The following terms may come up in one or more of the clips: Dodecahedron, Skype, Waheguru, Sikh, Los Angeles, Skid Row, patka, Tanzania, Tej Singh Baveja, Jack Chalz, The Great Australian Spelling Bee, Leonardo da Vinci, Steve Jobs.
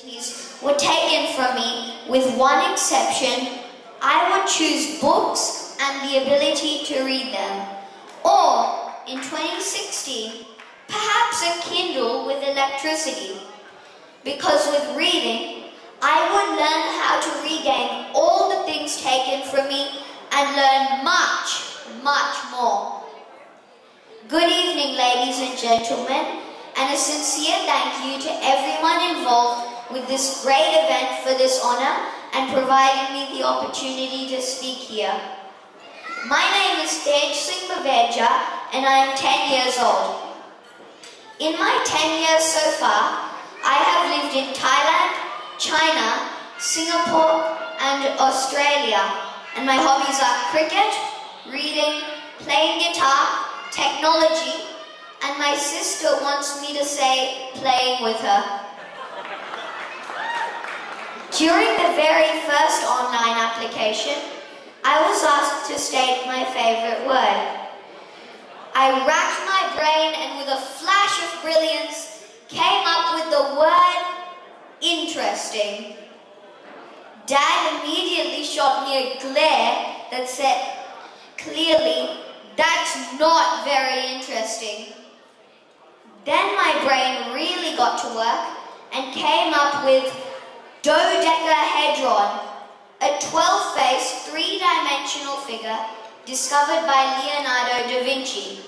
activities were taken from me, with one exception. I would choose books and the ability to read them. Or, in 2016, perhaps a Kindle with electricity. Because with reading, I would learn how to regain all the things taken from me and learn much, much more. Good evening, ladies and gentlemen, and a sincere thank you to everyone involved with this great event for this honor and providing me the opportunity to speak here. My name is Tej Singh Baveja, and I am 10 years old. In my 10 years so far, I have lived in Thailand, China, Singapore, and Australia, and my hobbies are cricket, reading, playing guitar, technology, and my sister wants me to say playing with her. During the very first online application, I was asked to state my favourite word. I racked my brain and with a flash of brilliance, came up with the word interesting. Dad immediately shot me a glare that said, clearly, that's not very interesting. Then my brain really got to work and came up with dodecahedron, a 12-faced, three-dimensional figure discovered by Leonardo da Vinci.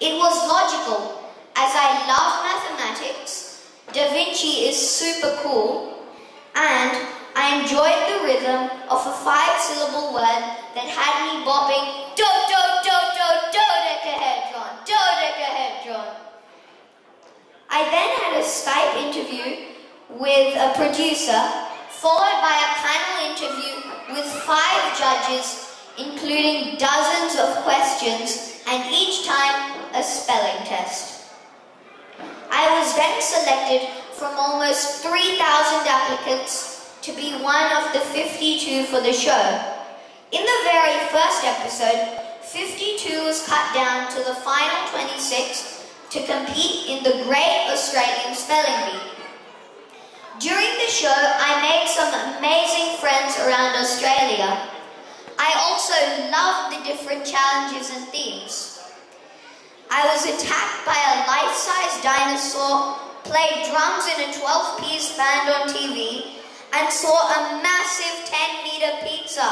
It was logical. As I love mathematics, Da Vinci is super cool, and I enjoyed the rhythm of a 5-syllable word that had me bobbing dodecahedron, dodecahedron. I then had a Skype interview with a producer, followed by a panel interview with 5 judges, including dozens of questions, and each time a spelling test. I was then selected from almost 3,000 applicants to be one of the 52 for the show. In the very first episode, 52 was cut down to the final 26 to compete in the Great Australian Spelling Bee. During the show, I made some amazing friends around Australia. I also loved the different challenges and themes. I was attacked by a life-size dinosaur, played drums in a 12-piece band on TV, and saw a massive 10-meter pizza.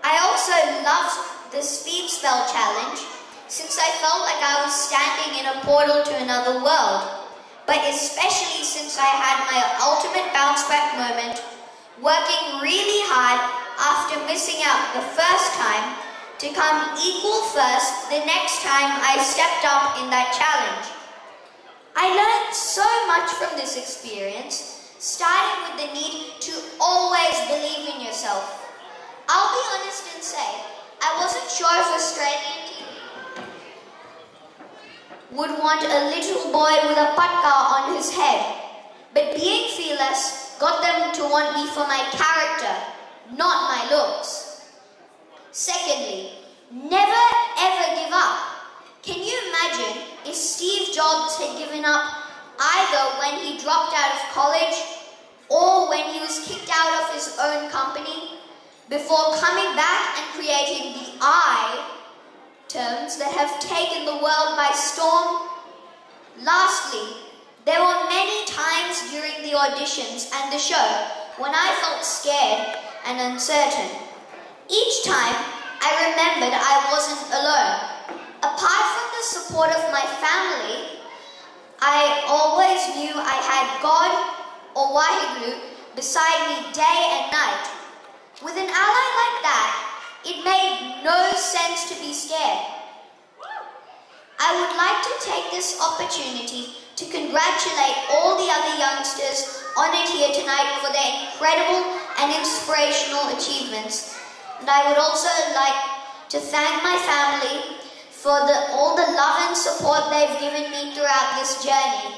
I also loved the speed spell challenge, since I felt like I was standing in a portal to another world, but especially since I had my ultimate bounce-back moment, working really hard after missing out the first time, to come equal first the next time I stepped up in that challenge. I learned so much from this experience, starting with the need to always believe in yourself. I'll be honest and say, I wasn't sure if Australian TV would want a little boy with a patka on his head, but being fearless got them to want me for my character, not my looks. Secondly, never ever give up. Can you imagine if Steve Jobs had given up either when he dropped out of college or when he was kicked out of his own company before coming back and creating the I terms that have taken the world by storm? Lastly, there were many times during the auditions and the show when I felt scared and uncertain. Each time, I remembered I wasn't alone. Apart from the support of my family, I always knew I had God or Waheguru beside me day and night. With an ally like that, it made no sense to be scared. I would like to take this opportunity to congratulate all the other youngsters honoured here tonight for their incredible and inspirational achievements. And I would also like to thank my family for all the love and support they've given me throughout this journey.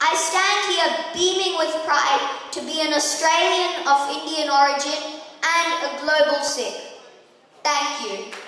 I stand here beaming with pride to be an Australian of Indian origin and a global Sikh. Thank you.